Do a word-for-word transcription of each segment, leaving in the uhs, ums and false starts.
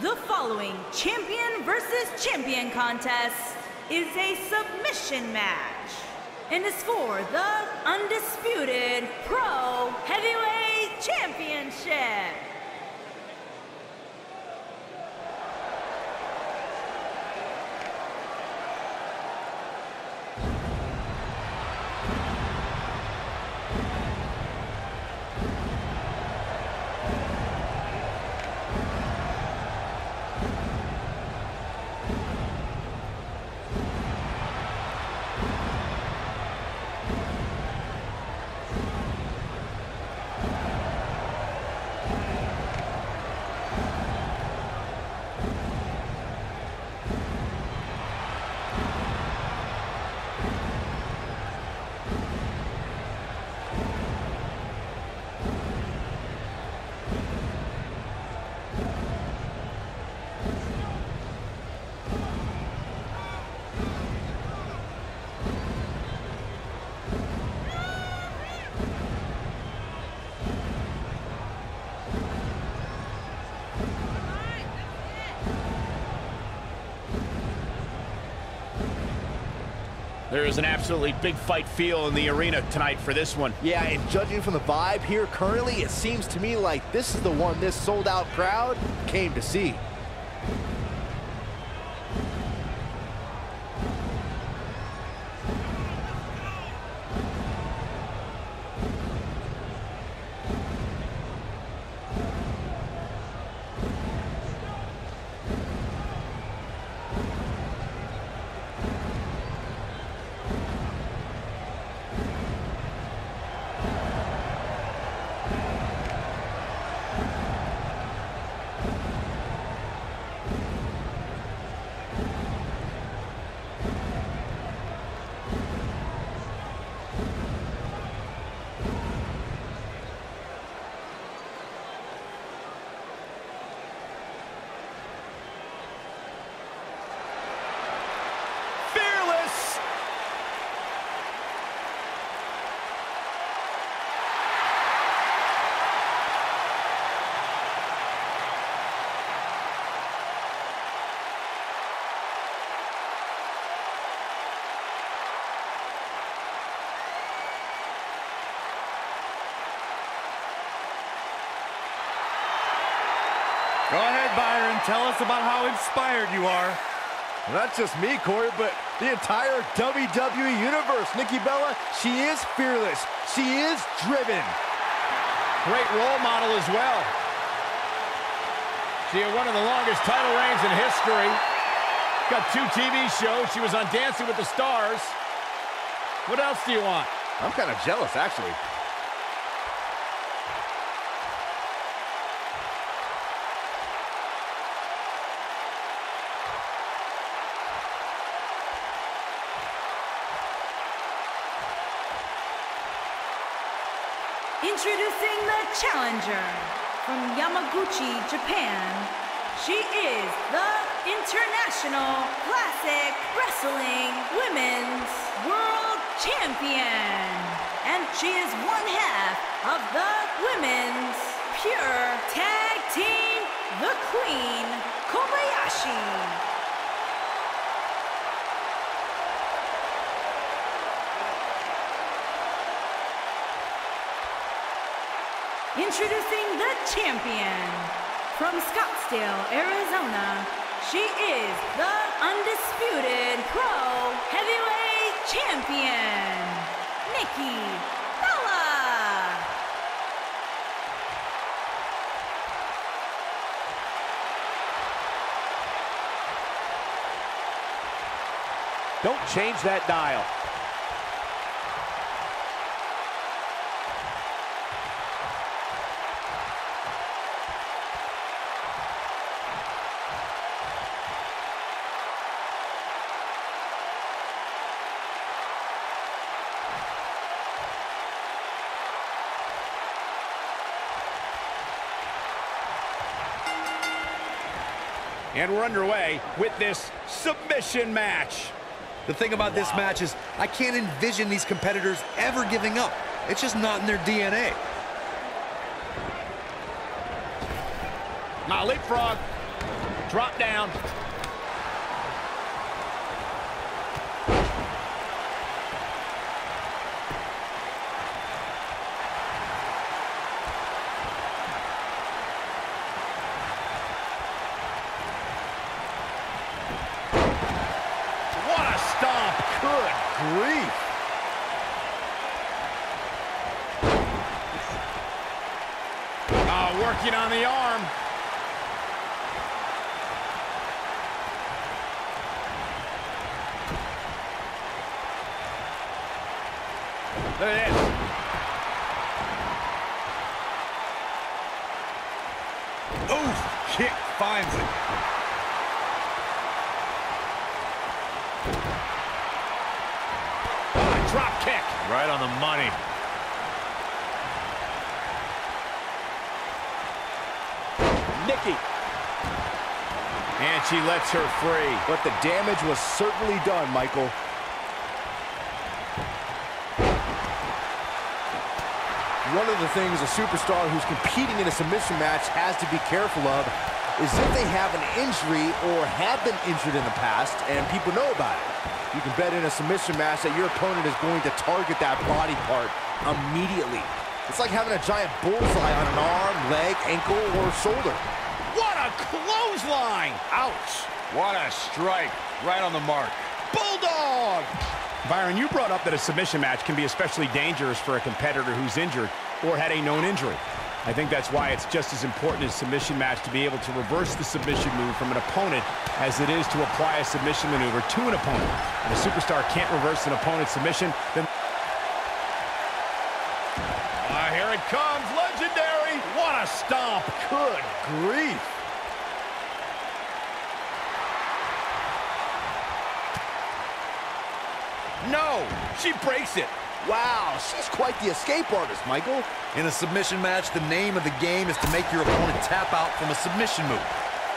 The following champion versus champion contest is a submission match and is for the Undisputed Pro Heavyweight Championship. There is an absolutely big fight feel in the arena tonight for this one. Yeah, and judging from the vibe here currently, it seems to me like this is the one this sold-out crowd came to see. Go ahead, Byron. Tell us about how inspired you are. Not just me, Corey, but the entire W W E Universe. Nikki Bella, she is fearless. She is driven. Great role model as well. She had one of the longest title reigns in history. Got two T V shows. She was on Dancing with the Stars. What else do you want? I'm kind of jealous, actually. Introducing the challenger from Yamaguchi, Japan, she is the International Classic Wrestling Women's World Champion, and she is one half of the Women's Pure Tag Team, the Queen Kobayashi. Introducing the champion from Scottsdale, Arizona, she is the Undisputed Pro Heavyweight Champion, Nikki Bella. Don't change that dial. And we're underway with this submission match. The thing about wow. this match is I can't envision these competitors ever giving up. It's just not in their D N A. Now leapfrog. Drop down. Working on the arm. There it is. Oof, kick finds it. Oh, drop kick. Right on the money. Nikki. And she lets her free. But the damage was certainly done, Michael. One of the things a superstar who's competing in a submission match has to be careful of is if they have an injury or have been injured in the past and people know about it. You can bet in a submission match that your opponent is going to target that body part immediately. It's like having a giant bullseye on an arm, leg, ankle, or shoulder. What a clothesline! Ouch! What a strike. Right on the mark. Bulldog! Byron, you brought up that a submission match can be especially dangerous for a competitor who's injured or had a known injury. I think that's why it's just as important as a submission match to be able to reverse the submission move from an opponent as it is to apply a submission maneuver to an opponent. If a superstar can't reverse an opponent's submission, then... It comes legendary. What a stomp. Good grief. No, she breaks it. Wow, she's quite the escape artist, Michael. In a submission match, the name of the game is to make your opponent tap out from a submission move.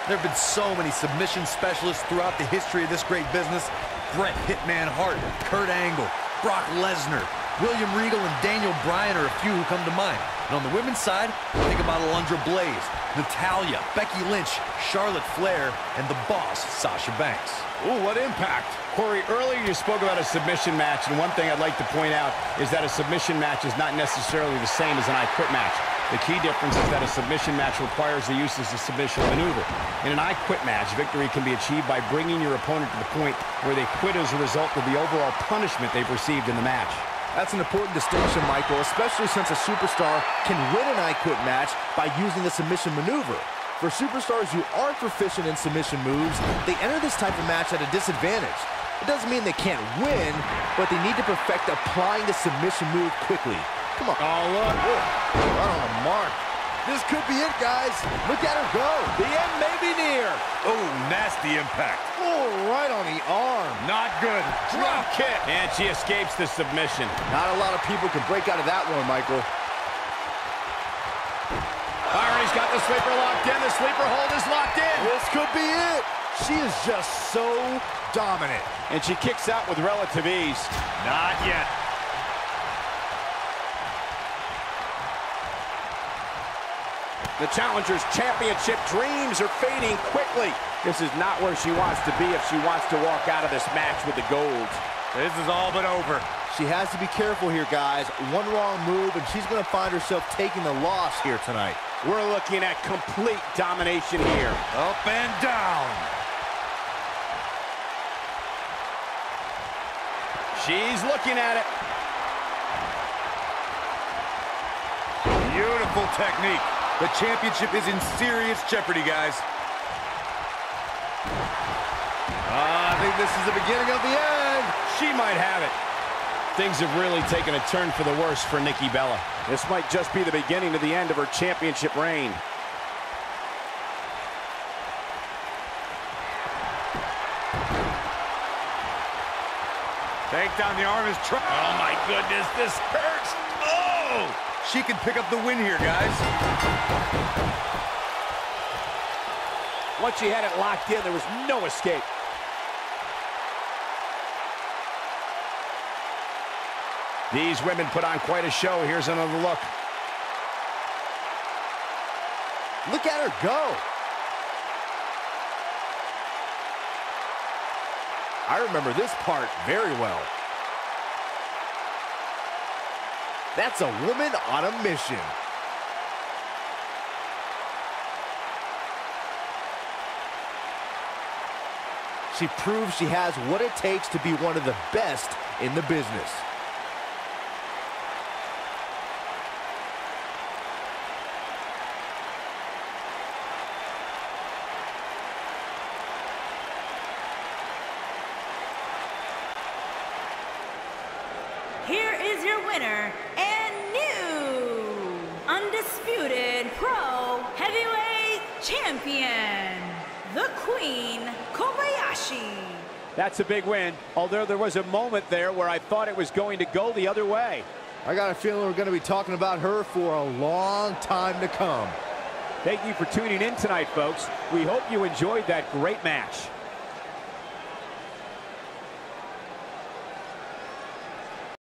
There have been so many submission specialists throughout the history of this great business. Bret Hitman Hart, Kurt Angle, Brock Lesnar, William Regal, and Daniel Bryan are a few who come to mind. And on the women's side, think about Alundra Blaze, Natalia, Becky Lynch, Charlotte Flair, and the boss, Sasha Banks. Ooh, what impact. Corey, earlier you spoke about a submission match, and one thing I'd like to point out is that a submission match is not necessarily the same as an I Quit match. The key difference is that a submission match requires the use of a submission maneuver. In an I Quit match, victory can be achieved by bringing your opponent to the point where they quit as a result of the overall punishment they've received in the match. That's an important distinction, Michael, especially since a superstar can win an I Quit match by using the submission maneuver. For superstars who aren't proficient in submission moves, they enter this type of match at a disadvantage. It doesn't mean they can't win, but they need to perfect applying the submission move quickly. Come on. Oh, look. Right on the mark. This could be it, guys. Look at her go. The end may be near. Oh, nasty impact. Oh, right on the arm. Not good. Drop kick. And she escapes the submission. Not a lot of people can break out of that one, Michael. Byron, he's got the sleeper locked in. The sleeper hold is locked in. This could be it. She is just so dominant. And she kicks out with relative ease. Not yet. The challenger's championship dreams are fading quickly. This is not where she wants to be if she wants to walk out of this match with the gold. This is all but over. She has to be careful here, guys. One wrong move, and she's going to find herself taking the loss here tonight. We're looking at complete domination here. Up and down. She's looking at it. Beautiful technique. The championship is in serious jeopardy, guys. Uh, I think this is the beginning of the end. She might have it. Things have really taken a turn for the worse for Nikki Bella. This might just be the beginning of the end of her championship reign. Take down the arm is trying. Oh, my goodness, this hurts. Oh! She can pick up the win here, guys. Once she had it locked in, there was no escape. These women put on quite a show. Here's another look. Look at her go. I remember this part very well. That's a woman on a mission. She proves she has what it takes to be one of the best in the business. Here is your winner and new Undisputed Pro Heavyweight Champion, the Queen Kobayashi. That's a big win, although there was a moment there where I thought it was going to go the other way. I got a feeling we're going to be talking about her for a long time to come. Thank you for tuning in tonight, folks. We hope you enjoyed that great match.